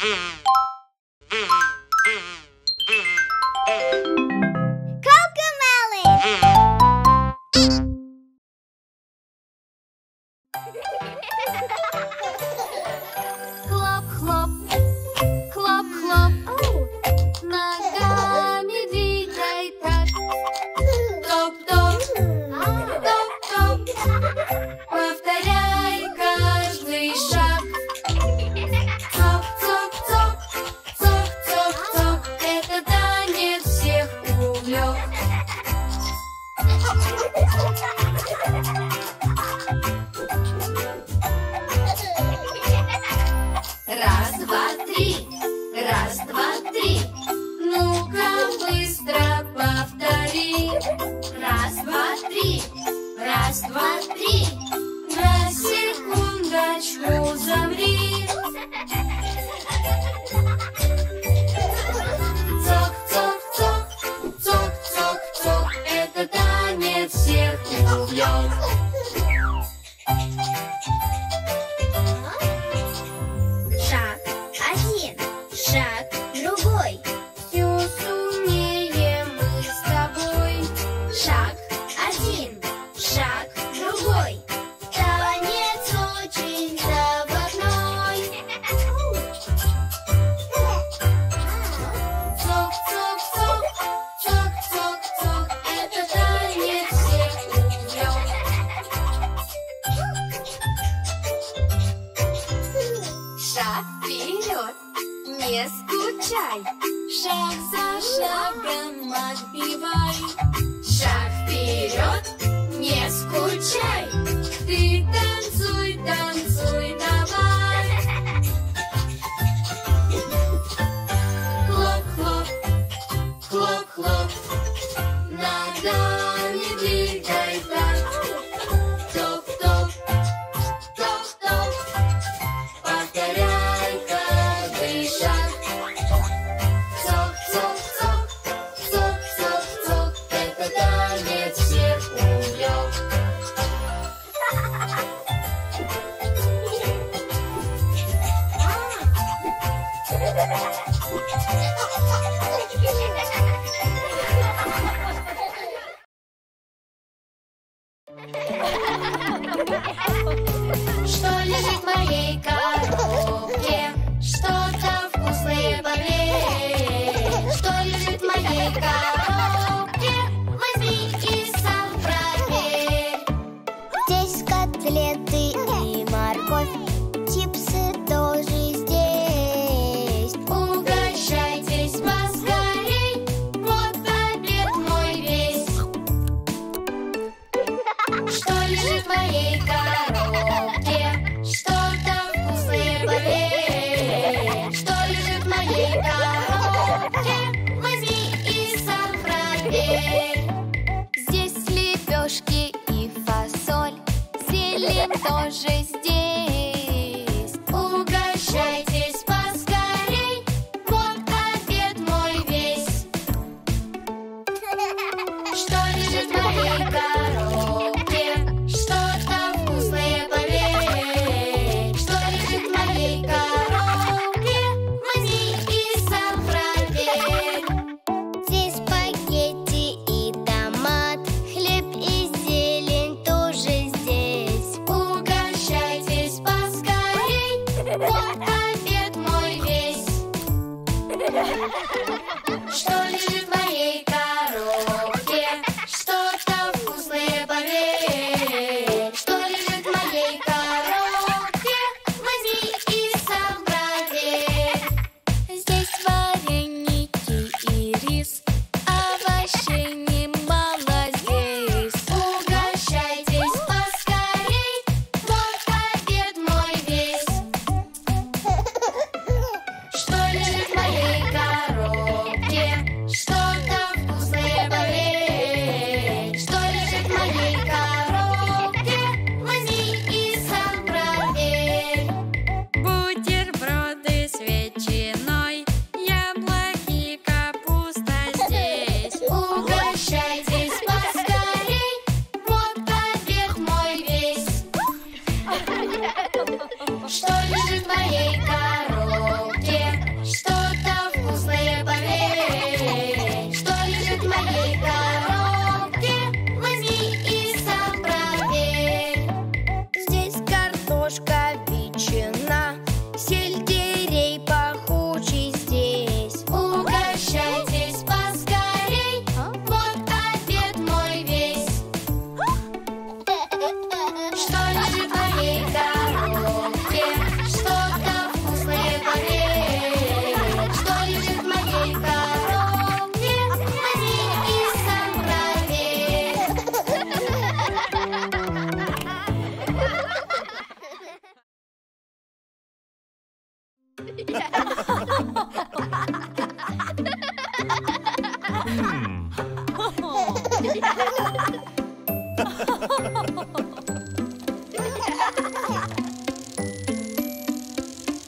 Что лежит в моей коробке?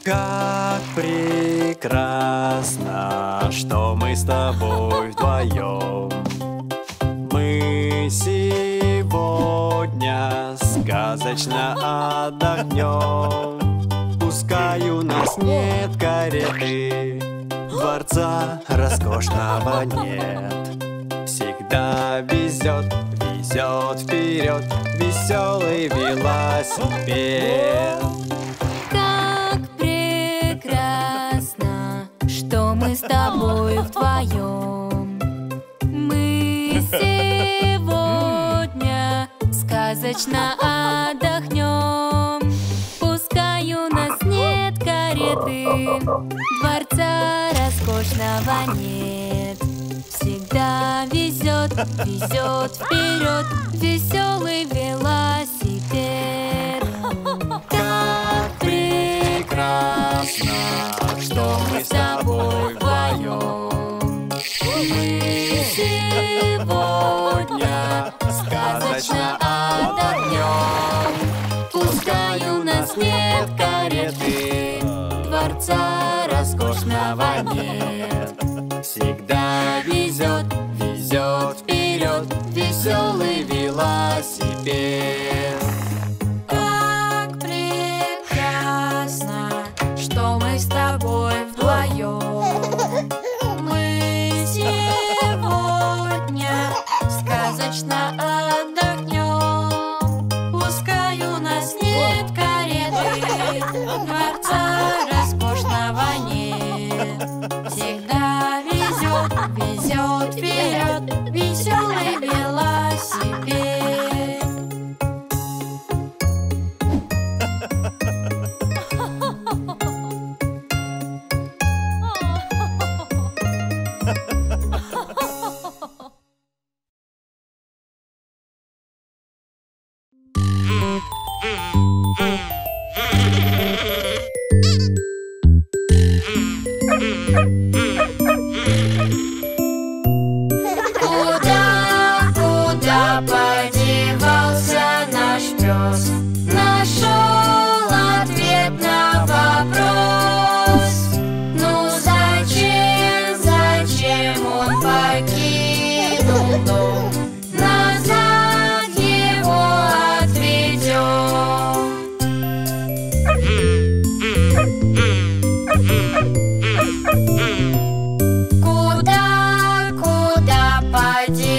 Как прекрасно, что мы с тобой вдвоем. Мы сегодня сказочно отдохнем. Пускай у нас нет кареты, дворца роскошного нет. Всегда везет, везет вперед веселый велосипед. Мы с тобой вдвоем. Мы сегодня сказочно отдохнем. Пускай у нас нет кареты, дворца роскошного нет. Всегда везет, везет вперед веселый велосипед. Как прекрасно, что мы с тобой вдвоем. Мы сегодня сказочно отдохнем. Пускай у нас нет кареты, дворца роскошного нет. Всегда везет, везет вперед веселый велосипед. Мы с тобой вдвоем. Мы сегодня сказочно отдохнем. Пускай у нас нет кареты, дворца роскошного нет. Всегда везет, везет вперед веселый велосипед.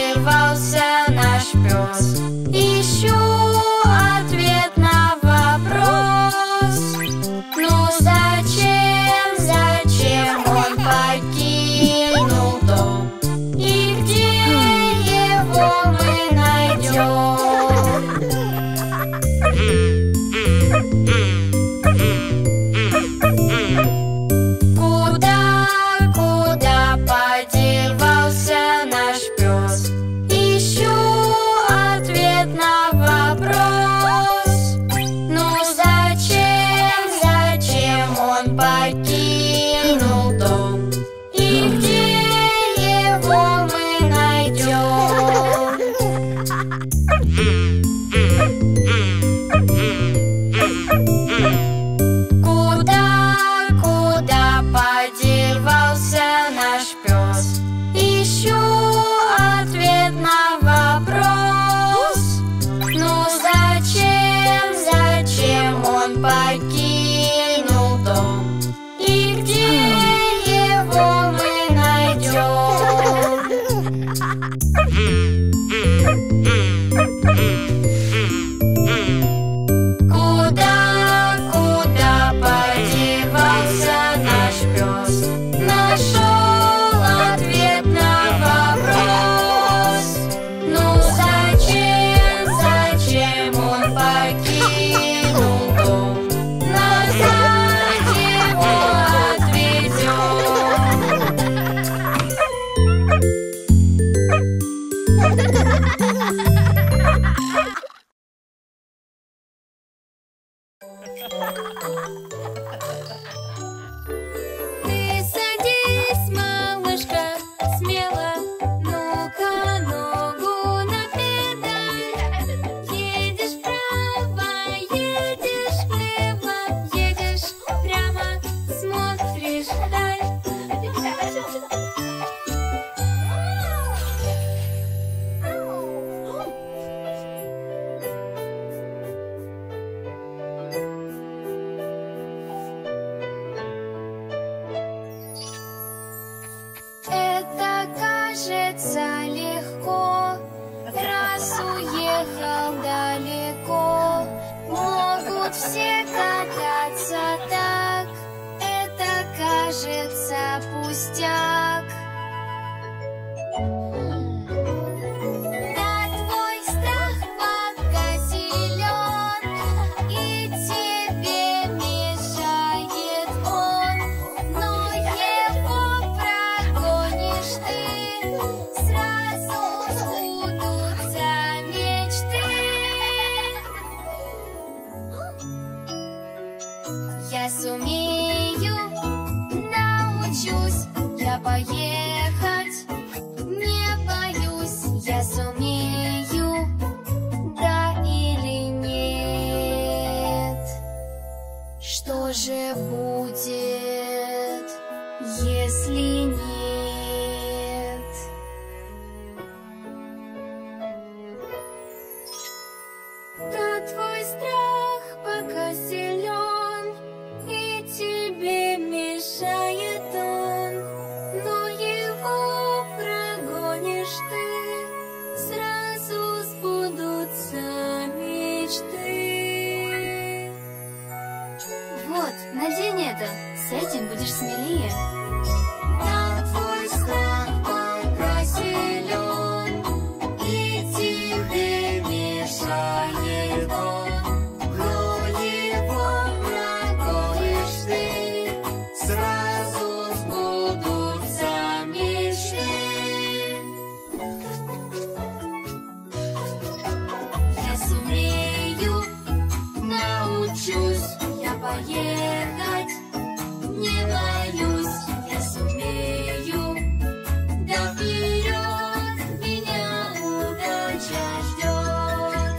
Покинул дом, и где кажется пустяк. Да, твой страх пока силен, и тебе мешает он, но его прогонишь ты, сразу сбудутся мечты. Я сумею, научусь я поехать, не боюсь, я сумею, да или нет? Что же будет, если нет? Да, твой страх пока силен, и тебе мешает он, но его прогонишь ты, сразу сбудутся мечты. Вот, надень это, с этим будешь смелее. Да, твой страх пока силен, и тебе мешает он, но его прогонишь ты, сразу сбудутся мечты. Я сумею, научусь я поехать, не боюсь, я сумею, да вперед меня удача ждет.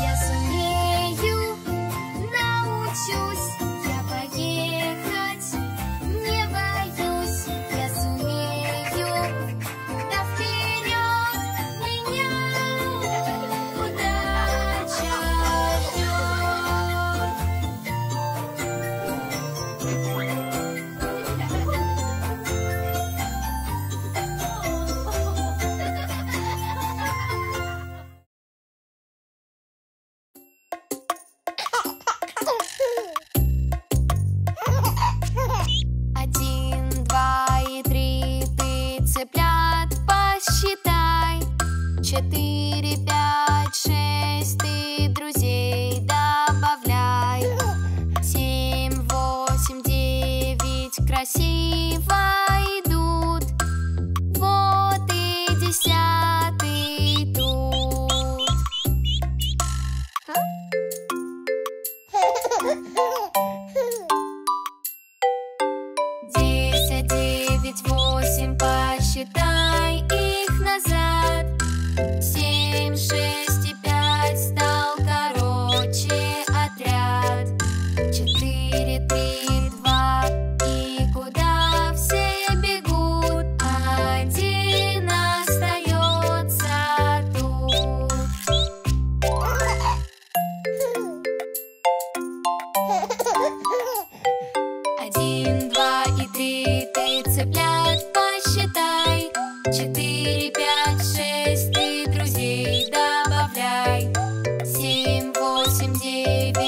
Я сумею, научусь я поехать, не боюсь, я сумею, да вперед меня удача ждет. Один, два и три, ты цыплят посчитай. Четыре, пять, шесть, ты друзей добавляй. Семь, восемь, девять, красиво идут. Вот и десятый тут. Десять, девять, восемь, посчитай их назад. Семь, шесть и пять, стал короче отряд. Четыре,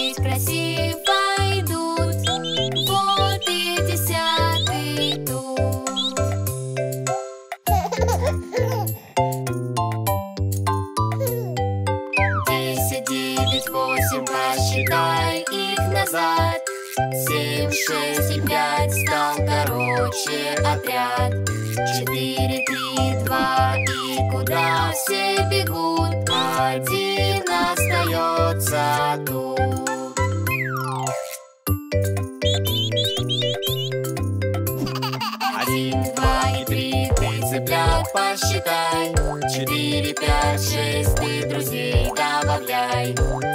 три, два, и куда все бегут, один остается тут. Один, два и три, ты цыплят посчитай. Четыре, пять, шесть, ты друзей добавляй.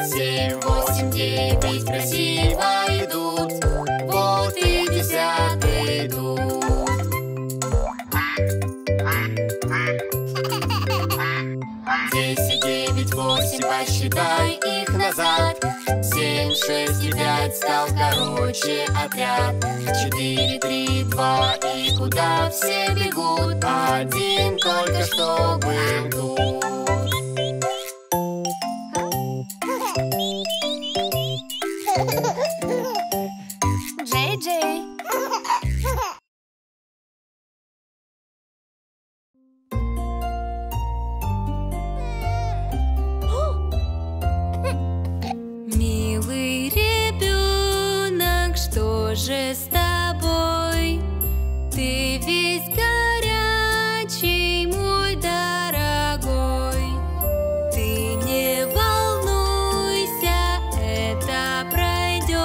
Семь, восемь, девять, красиво идут. Вот и десятый тут. Десять, девять, восемь, посчитай их назад. Семь, шесть и пять, стал короче отряд. Четыре, три, два, и куда все бегут, один остается тут. Один, два и три, ты цыплят посчитай. Четыре, пять, шесть, ты друзей добавляй. Семь, восемь, девять, красиво идут. Вот и десятый тут. Десять, девять, восемь, посчитай их назад. Семь, шесть и пять, стал короче отряд. Четыре, три, два, и куда все бегут, один только что был тут. Джей-Джей. Милый ребенок, что же с тобой? Ты весь горячий, мой дорогой. Ты не волнуйся, это пройдет.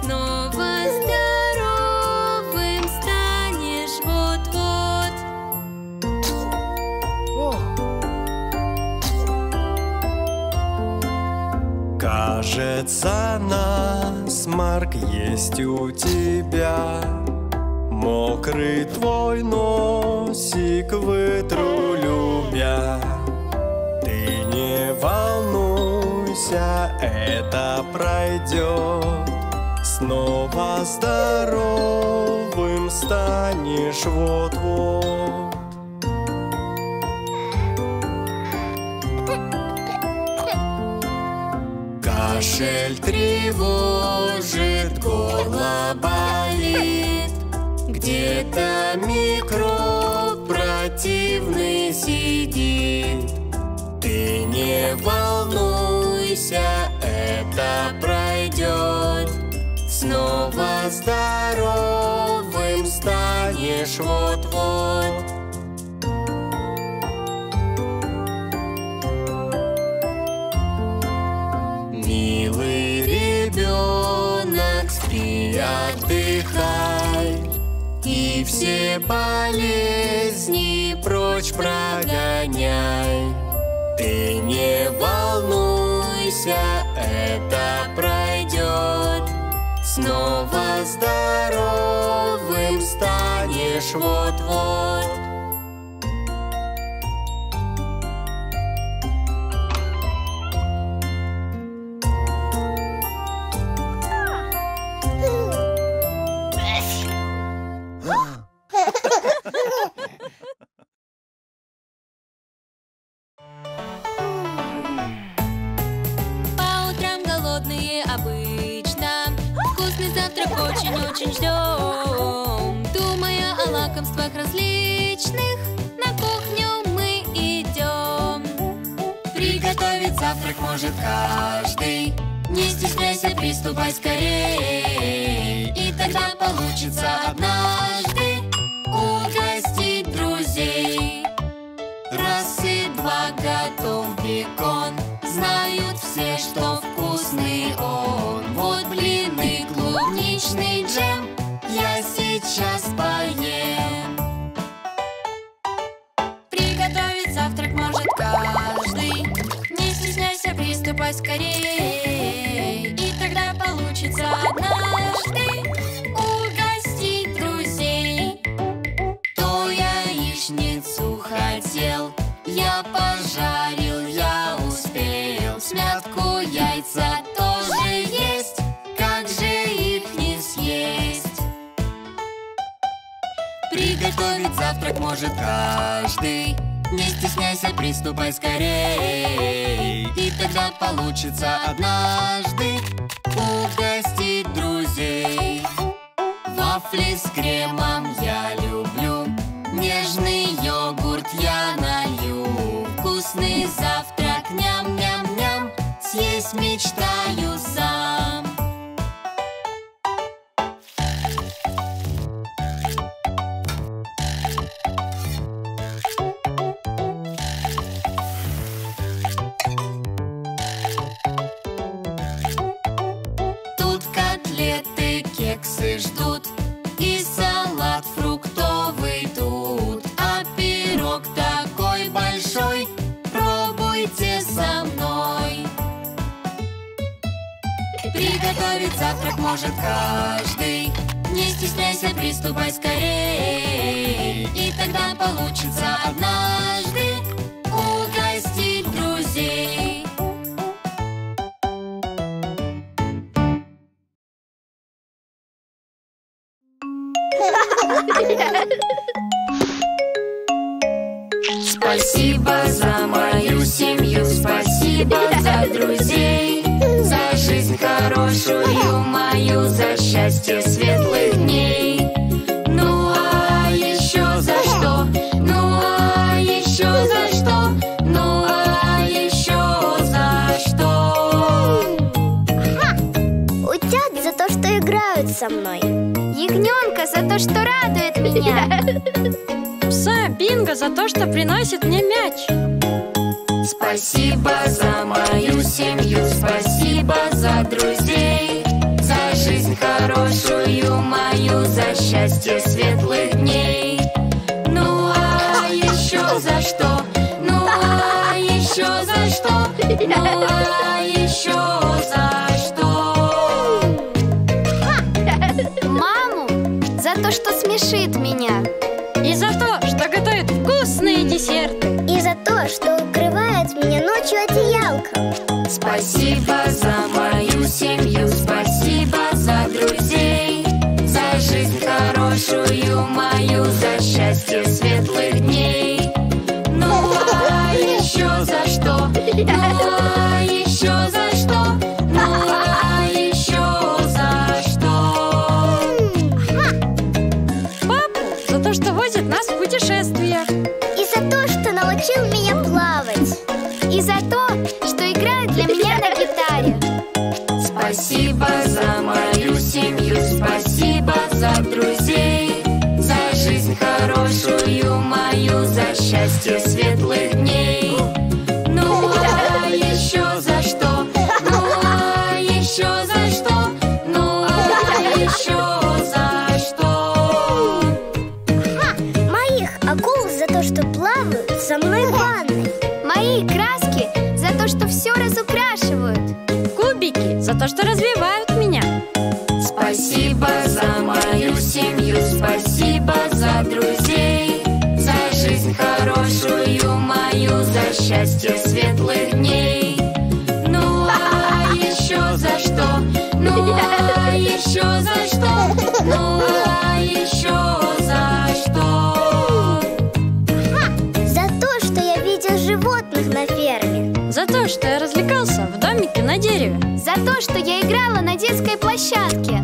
Снова здоровым станешь вот-вот. Кажется, насморк есть у тебя. Мокрый твой носик вытру любя. Ты не волнуйся, это пройдет. Снова здоровым станешь вот-вот. Кашель тревожит, горло болит. Где-то микроб противный сидит. Ты не волнуйся, это пройдет. Снова здоровым станешь вот-вот. Милый ребенок, спи, отдыхай. И все болезни прочь прогоняй. Ты не волнуйся, это пройдет. Снова здоровым станешь вот-вот. Обычно вкусный завтрак очень-очень ждем. Думая о лакомствах различных, на кухню мы идем. Приготовить завтрак может каждый. Не стесняйся, приступай скорей. И тогда получится однажды угостить друзей. Раз и два, готов бекон. Знают все, что вкусный он. Вот блины, клубничный джем. Я сейчас поем. Приготовить завтрак может каждый. Не стесняйся, приступай скорее. И тогда получится однажды угостить друзей. Кто яичницу хотел, я пожарил, я успел. Смятку, яйца тоже есть. Как же их не съесть? Приготовить завтрак может каждый. Не стесняйся, приступай скорей. И тогда получится однажды угостить друзей. Вафли с кремом я люблю. Нежный йогурт я налью. Вкусный завтрак, ням-ням-ням. Съесть мечтаю сам. Тут котлеты, кексы ждут. И салат фруктовый тут. А пирог такой большой. Пробуйте со мной. Приготовить завтрак может каждый. Не стесняйся, приступай скорей. И тогда получится однажды угостить друзей. Спасибо за мою семью, спасибо за друзей, за жизнь. хорошую мою, за счастье светлых дней. Ну а еще за что? Ну а еще за что? Ну а еще за что? Утят за то, что играют со мной. Ягненка за то, что радует меня. Пса Бинго за то, что приносит мне мяч. Спасибо за мою семью, спасибо за друзей, за жизнь хорошую мою, за счастье светлых дней. Ну а еще за что? Ну а еще за что? Ну а еще за что? Маму за то, что смешит меня. И за то, что готовит вкусные десерты. И за то, что укрывает меня ночью одеялком. Спасибо за мою семью, спасибо за друзей, за жизнь хорошую мою, за счастье светлых дней. Ну а еще за что? Ну а еще за что? Ну а еще за что? Папу за то, что возит нас в путешествия. И за то, что научил меня плавать. И за то, что играет для меня на гитаре. Спасибо за мою семью, спасибо за друзей, за жизнь хорошую мою, за счастье светлых дней. Ну а еще за что? Ну а еще за что? Ну а еще за что? Моих акул за то, что плавают со мной в ванной. Мои краски за то, что все разукрашивают. Кубики за то, что развивают меня. Спасибо за мою семью, спасибо за друзей, за жизнь хорошую мою, за счастье светлых дней. Ну а еще за что? Ну а еще за что? Ну а еще за что? За то, что я видел животных на ферме. За то, что я развлекался в домике на дереве. За то, что я играла на детской площадке.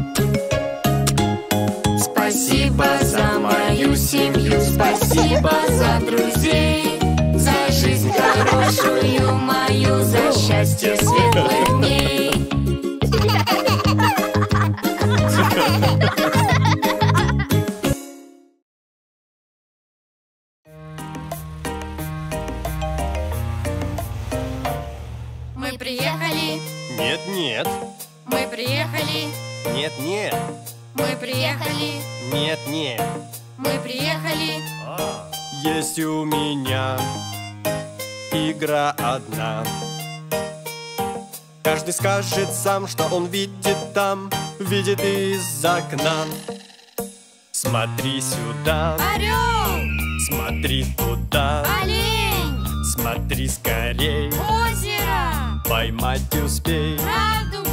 Спасибо за мою семью, спасибо за друзей, за жизнь хорошую мою, за счастье светлых дней. Нет. Мы приехали. Нет, нет. Мы приехали. Нет, нет. Мы приехали. Есть у меня игра одна. Каждый скажет сам, что он видит там, видит из окна. Смотри сюда. Орел. Смотри туда. Олень. Смотри скорей. Озеро. Поймать успей. Радуга.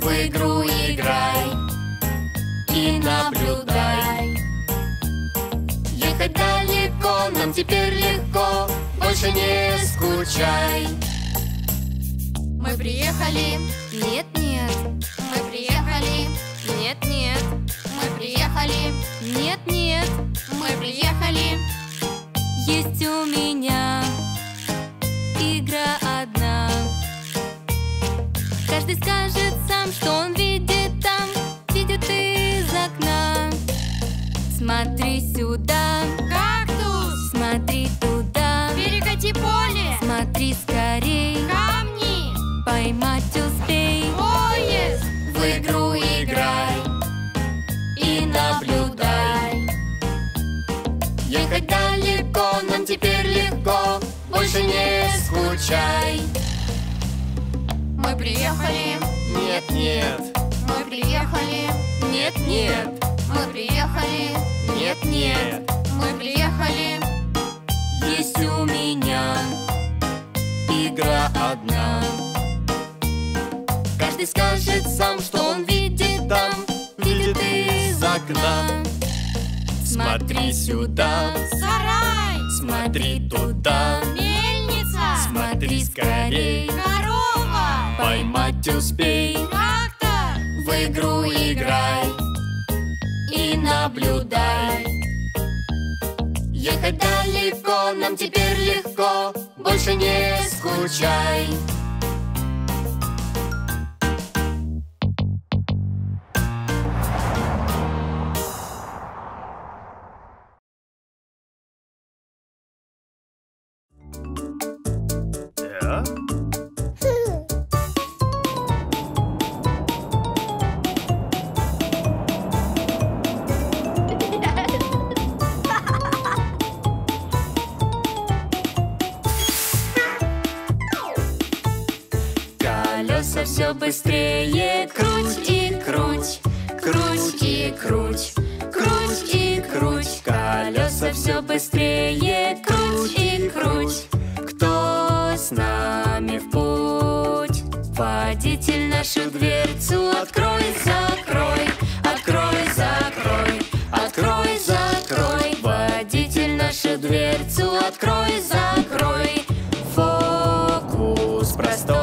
В игру играй и наблюдай. Ехать далеко нам теперь легко, больше не скучай. Мы приехали. Нет, нет. Мы приехали. Нет, нет. Мы приехали. Нет, нет. Мы приехали. Есть у меня игра одна. Каждый скажет сам, что он видит там, видит из окна. Смотри сюда. Кактус. Смотри туда. Перекати поле. Смотри скорей. Камни. Поймать успей. Поезд. В игру играй и наблюдай. Ехать далеко нам теперь легко, больше не скучай. Мы приехали. Нет, нет. Мы приехали. Нет, нет. Мы приехали. Нет, нет. Мы приехали. Есть у меня игра одна. Каждый скажет сам, что он видит там, видит из окна. Смотри сюда. Сарай. Смотри туда. Мельница. Смотри скорей, корова! Поймать успей, трактор! В игру играй и наблюдай. Ехать далеко нам теперь легко, больше не скучай. Все быстрее круть и круть, круть и круть, круть и круть. Колеса все быстрее круть и круть. Кто с нами в путь? Водитель, нашу дверцу открой, закрой, открой, закрой, открой, закрой. Водитель, нашу дверцу открой, закрой. Фокус простой.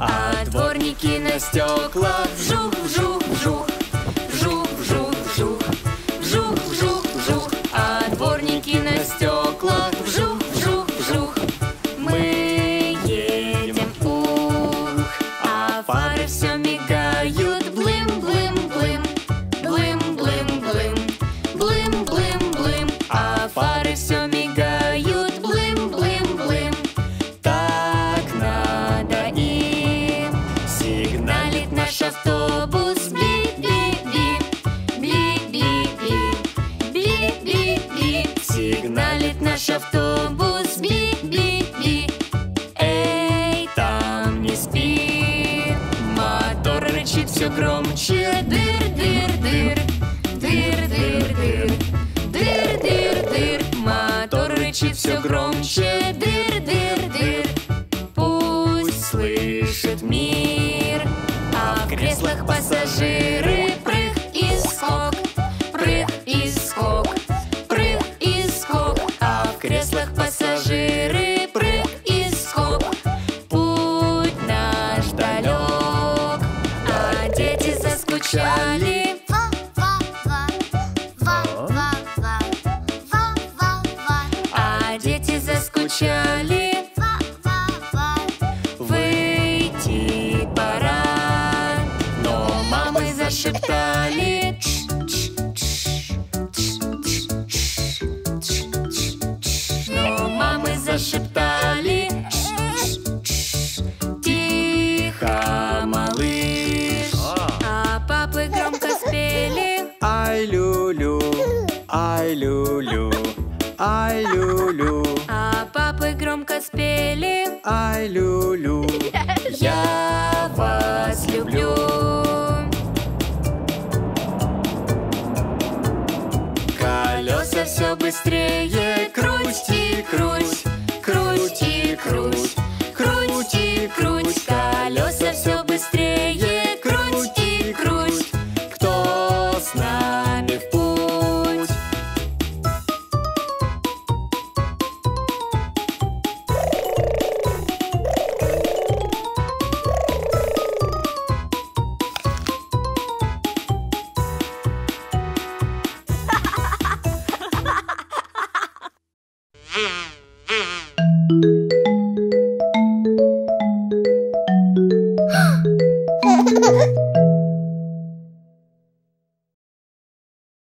А дворники на стеклах вжух, вжух, вжух, вжух, вжух, вжух, вжух, вжух, вжух. А дворники на стеклах вжух, вжух, вжух. Мы едем ух, а фары все мигают блым, блым, блым, блым, блым, блым, блым, блым, блым. А фары все мигают блым, блым, блым. Так надо идти. Сигналит наш автобус, бли-бли-бли, бли-бли-бли, бли-бли-бли. Сигналит наш автобус, бли-бли-бли. Эй, там не спи. Мотор рычит все громче, дыр-дыр-дыр, дыр-дыр-дыр, дыр-дыр-дыр. Мотор рычит все громче, дыр-дыр-дыр. Пусть слышит мир, а в креслах пассажиры прыг и скок, прыг и скок, прыг и скок. А в креслах пассажиры прыг и скок. Путь наш далек, а дети заскучали. А дети заскучали. Выйти пора, но мамы зашептали. Но мамы зашептали. Тихо, малыш, а папы громко спели. Ай-лю-лю, ай-лю-лю, ай-лю-лю. А папы громко спели. Ай-лю-лю. Я вас люблю. Колеса все быстрее круть и круть, круть и круть, круть и круть. Колеса все быстрее.